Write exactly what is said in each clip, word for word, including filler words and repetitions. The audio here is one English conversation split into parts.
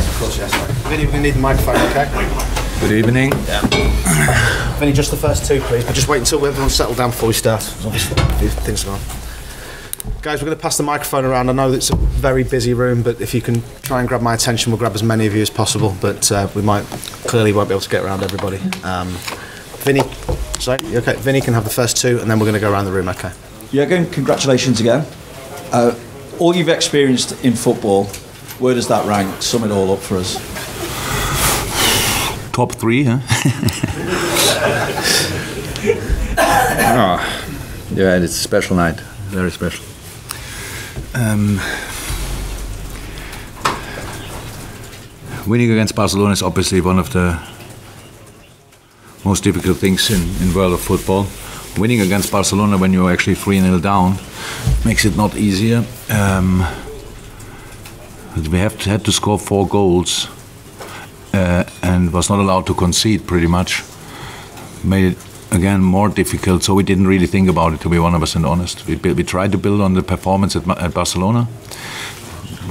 Yes, of course, yes. Vinny, we're going to need the microphone, okay? Good evening. Yeah. Vinny, just the first two, please. But just wait until everyone's settled down before we start. Obviously, things are on. Guys, we're going to pass the microphone around. I know that it's a very busy room, but if you can try and grab my attention, we'll grab as many of you as possible. But uh, we might clearly won't be able to get around everybody. Um, Vinny, sorry, okay? Vinny can have the first two, and then we're going to go around the room, okay? Jürgen, congratulations again. Uh, all you've experienced in football, where does that rank? Sum it all up for us. Top three, huh? Oh, yeah, and it's a special night. Very special. Um, winning against Barcelona is obviously one of the most difficult things in in world of football. Winning against Barcelona when you're actually three nil down makes it not easier. Um, we have to, had to score four goals uh, and was not allowed to concede pretty much. Made it again more difficult, so we didn't really think about it, to be one hundred percent honest. We, we tried to build on the performance at, at Barcelona,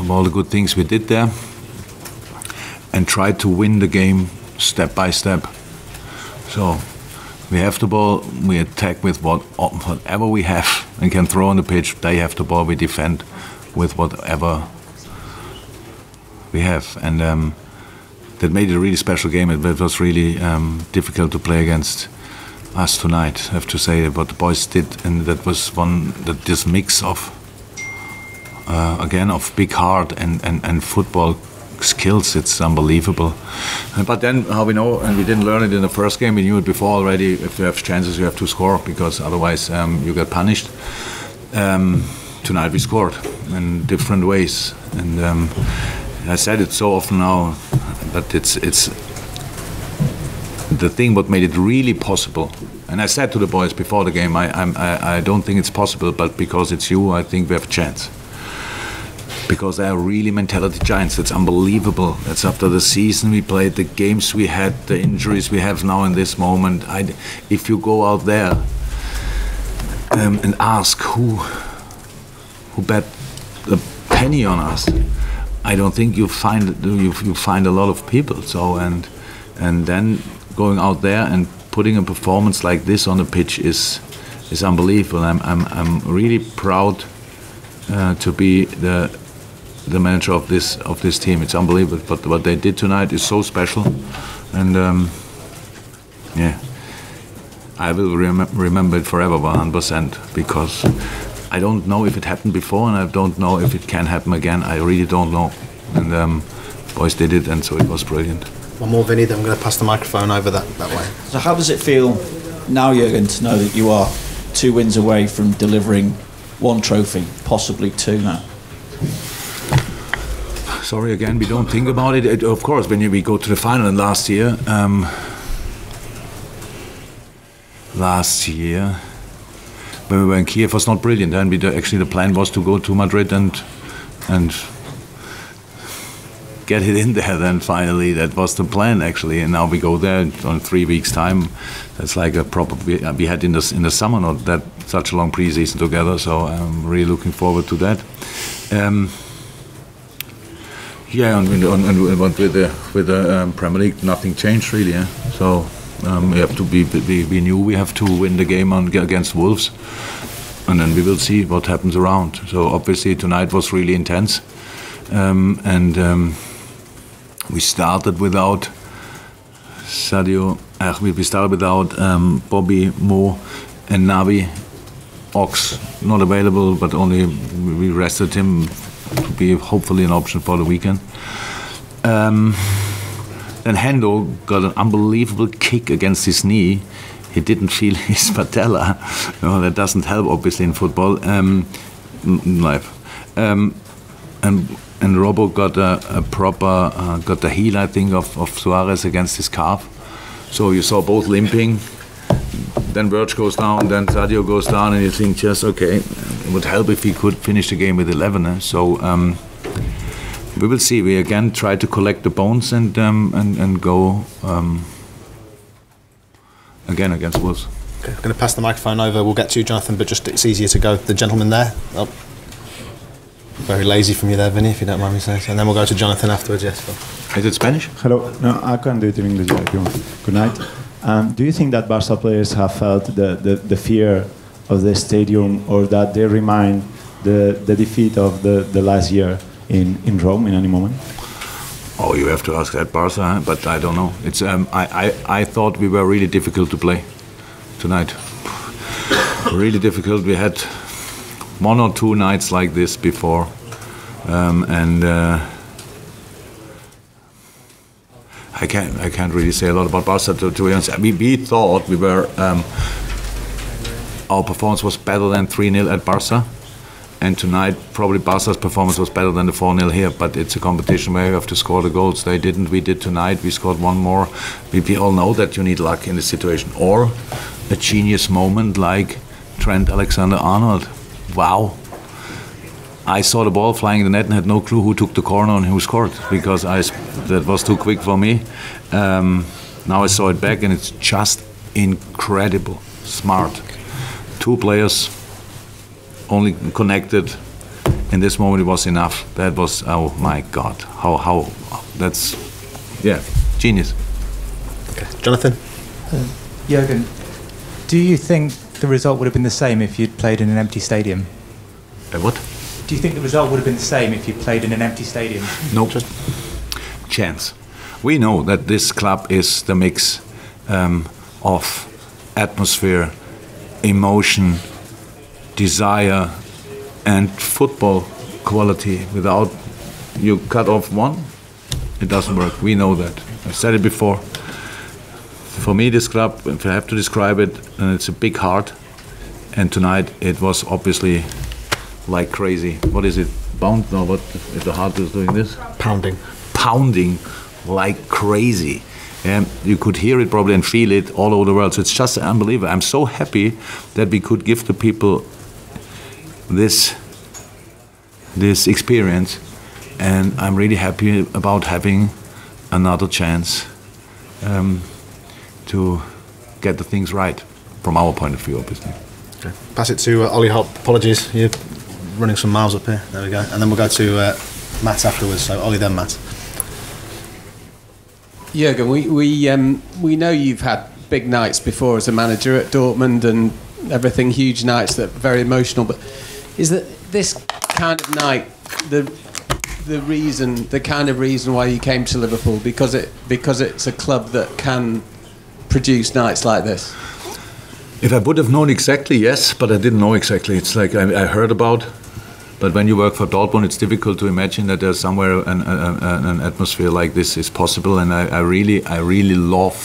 all the good things we did there, and tried to win the game step by step. So we have the ball, we attack with what, whatever we have and can throw on the pitch. They have the ball, we defend with whatever we have. And um, that made it a really special game. It, it was really um, difficult to play against us tonight, I have to say, what the boys did. And that was one, that this mix of, uh, again, of big heart and, and, and football skills, it's unbelievable. But then, how we know, and we didn't learn it in the first game, we knew it before already, if you have chances, you have to score, because otherwise um, you get punished. Um, tonight we scored in different ways. And um, I said it so often now, but it's, it's, the thing what made it really possible. And I said to the boys before the game, I, I, I don't think it's possible, but because it's you, I think we have a chance. Because they are really mentality giants. That's unbelievable. That's after the season we played, the games we had, the injuries we have now in this moment. I, if you go out there um, and ask who, who bet a penny on us, I don't think you find you, you find a lot of people. So and and then going out there and putting a performance like this on the pitch is is unbelievable. I'm I'm I'm really proud uh, to be the the manager of this of this team. It's unbelievable. But what they did tonight is so special, and um, yeah, I will rem remember it forever, one hundred percent. Because I don't know if it happened before, and I don't know if it can happen again. I really don't know. And um, boys did it, and so it was brilliant. One more, Vinny, then I'm going to pass the microphone over that, that way. So how does it feel now, Jürgen, to know that you are two wins away from delivering one trophy, possibly two now? Sorry, again, we don't think about it. It of course, when you, we go to the final, and last year, um, last year, when we were in Kyiv, it was not brilliant. And we, actually, the plan was to go to Madrid and and... get it in there then finally. That was the plan actually, and now we go there on three weeks time. That's like a proper, we had in the, in the summer not that such a long pre-season together, so I'm really looking forward to that. Um, yeah, and, and, and with the, with the um, Premier League nothing changed really, yeah? So um, we have to be, we, we knew we have to win the game on, against Wolves, and then we will see what happens around. So obviously tonight was really intense, um, and um, we started without Sadio, uh, we started without um, Bobby Mo and Navi Ox, not available, but only we rested him to be hopefully an option for the weekend. Um, then Hendo got an unbelievable kick against his knee. He didn't feel his patella. No, that doesn't help, obviously, in football, um, in life. Um, and And Robo got a, a proper, uh, got the heel, I think, of, of Suarez against his calf. So you saw both limping. Then Virch goes down, then Sadio goes down, and you think, just okay, it would help if he could finish the game with eleven. Eh? So um, we will see. We again try to collect the bones and um, and, and go um, again against Wolves. Okay, I'm going to pass the microphone over. We'll get to you, Jonathan, but just it's easier to go. The gentleman there. Oh. Very lazy from you there, Vinny, if you don't mind me saying so. And then we'll go to Jonathan afterwards, yes. Is it Spanish? Hello. No, I can do it in English if you want. Good night. Um, do you think that Barca players have felt the, the, the fear of the stadium, or that they remind the, the defeat of the, the last year in, in Rome in any moment? Oh, you have to ask that Barca, huh? But I don't know. It's um, I, I, I thought we were really difficult to play tonight. Really difficult. We had one or two nights like this before, um, and uh, I can't I can't really say a lot about Barca. To, to be honest, we, we thought we were um, our performance was better than three nil at Barca, and tonight probably Barca's performance was better than the four nil here. But it's a competition where you have to score the goals. They didn't. We did tonight. We scored one more. We, we all know that you need luck in this situation, or a genius moment like Trent Alexander-Arnold. Wow. I saw the ball flying in the net and had no clue who took the corner and who scored, because I, that was too quick for me. Um, now I saw it back, and it's just incredible. Smart. Two players only connected. In this moment it was enough. That was, oh my God. How, how, that's, yeah, genius. Okay. Jonathan? Uh, Jürgen, do you think the result would have been the same if you'd played in an empty stadium? Uh, what? Do you think the result would have been the same if you played in an empty stadium? No, just chance. We know that this club is the mix um, of atmosphere, emotion, desire, and football quality. Without you cut off one, it doesn't work. We know that. I've said it before. For me, this club, if I have to describe it, and it's a big heart. And tonight it was obviously like crazy. What is it? Bound? No, what? If the heart is doing this? Pounding. Pounding like crazy. And you could hear it probably and feel it all over the world. So it's just unbelievable. I'm so happy that we could give the people this, this experience. And I'm really happy about having another chance um, to get the things right, from our point of view, obviously. Okay. Pass it to uh, Ollie Hop. Apologies, you're running some miles up here. There we go. And then we'll go to uh, Matt afterwards. So Ollie, then Matt. Jürgen, we we um, we know you've had big nights before as a manager at Dortmund and everything, huge nights that are very emotional. But is that this kind of night the the reason, the kind of reason why you came to Liverpool? Because it because it's a club that can produce nights like this? If I would have known exactly, yes, but I didn't know exactly. It's like I, I heard about, but when you work for Dortmund, it's difficult to imagine that there's somewhere an, an, an atmosphere like this is possible. And I, I really, I really love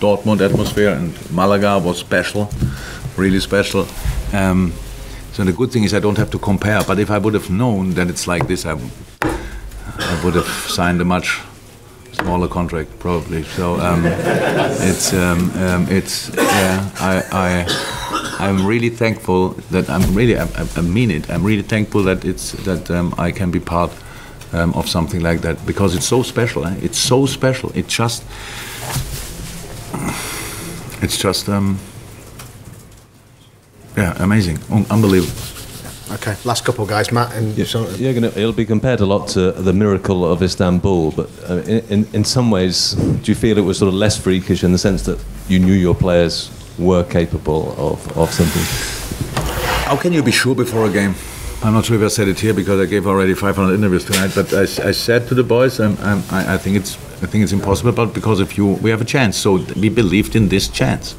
Dortmund atmosphere, and Malaga was special, really special. Um, so the good thing is I don't have to compare. But if I would have known that it's like this, I, I would have signed a much smaller contract, probably. So um, it's um, um, it's yeah. I I I'm really thankful that I'm really I, I mean it. I'm really thankful that it's that um, I can be part um, of something like that, because it's so special. Eh? It's so special. It just it's just um, yeah, amazing, Un unbelievable. Okay, last couple guys, Matt and Jürgen. Yeah, yeah, it'll be compared a lot to the miracle of Istanbul, but uh, in, in some ways, do you feel it was sort of less freakish in the sense that you knew your players were capable of, of something? How can you be sure before a game? I'm not sure if I said it here, because I gave already five hundred interviews tonight, but I, I said to the boys, I'm, I'm, I, I think it's I think it's impossible, but because if you we have a chance, so we believed in this chance.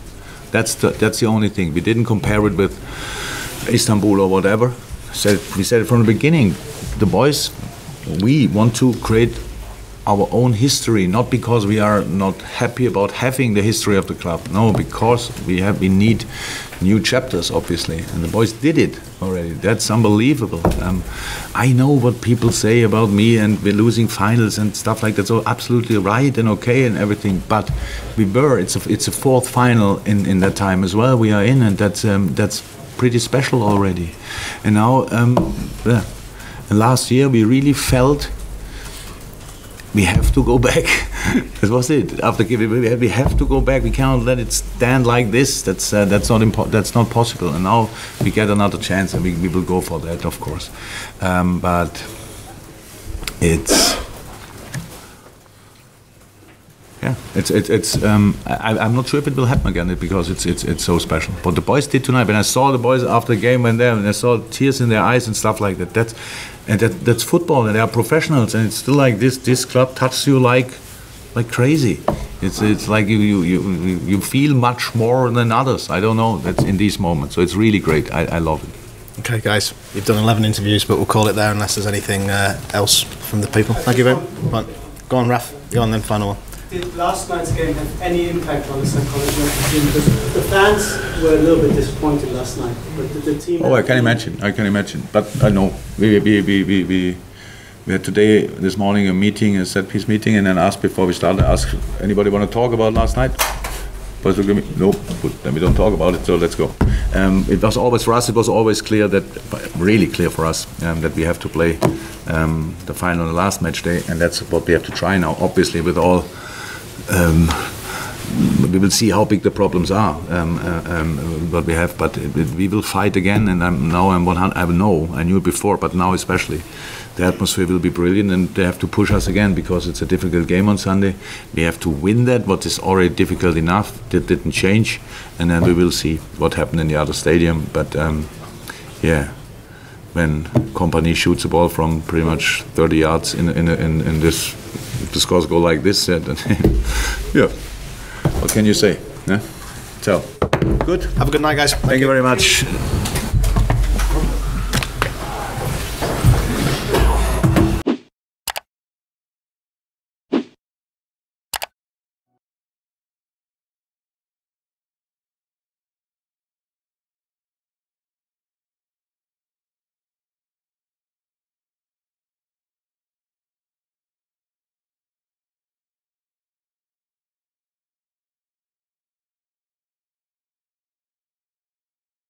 That's the, that's the only thing. We didn't compare it with Istanbul or whatever. Said, we said it from the beginning. The boys, we want to create our own history, not because we are not happy about having the history of the club. No, because we have we need new chapters, obviously. And the boys did it already. That's unbelievable. Um, I know what people say about me and we're losing finals and stuff like that. So absolutely right and okay and everything. But we were. It's a, it's a fourth final in in that time as well. We are in, and that's um, that's. pretty special already. And now um, yeah. And last year we really felt we have to go back. That was it. After giving, we have to go back. We cannot let it stand like this. That's uh, that's not impo that's not possible. And now we get another chance, and we, we will go for that, of course. Um, but it's yeah, it's it's, it's um, I, I'm not sure if it will happen again because it's it's it's so special. But the boys did tonight. When I saw the boys after the game and there, and I saw tears in their eyes and stuff like that. That's and that that's football, and they are professionals, and it's still like this. This club touches you like like crazy. It's it's like you you you you feel much more than others. I don't know. That's in these moments. So it's really great. I, I love it. Okay, guys, you've done eleven interviews, but we'll call it there unless there's anything uh, else from the people. Thank you very much. Right. Go on, Raf. Go on then, final one. Did last night's game have any impact on the psychology of the team? Because the fans were a little bit disappointed last night, but the, the team... Oh, I can imagine. I can imagine. But I uh, know. We, we, we, we, we, we had today, this morning, a meeting, a set-piece meeting, and then asked before we started, asked, anybody want to talk about last night? No, but then we don't talk about it, so let's go. Um, it was always for us, it was always clear that, really clear for us, um, that we have to play um, the final on the last match day, and that's what we have to try now, obviously, with all... Um, we will see how big the problems are, um, uh, um, what we have, but it, it, we will fight again, and I'm, now I'm one hundred, I know, I knew it before, but now especially. The atmosphere will be brilliant, and they have to push us again because it's a difficult game on Sunday. We have to win that, what is already difficult enough, that didn't change, and then we will see what happened in the other stadium. But um, yeah, when Kompany shoots a ball from pretty much thirty yards in in in, in this, if the scores go like this, yeah, then yeah, what can you say? Yeah? Tell. Good. Have a good night, guys. Thank, Thank you very much.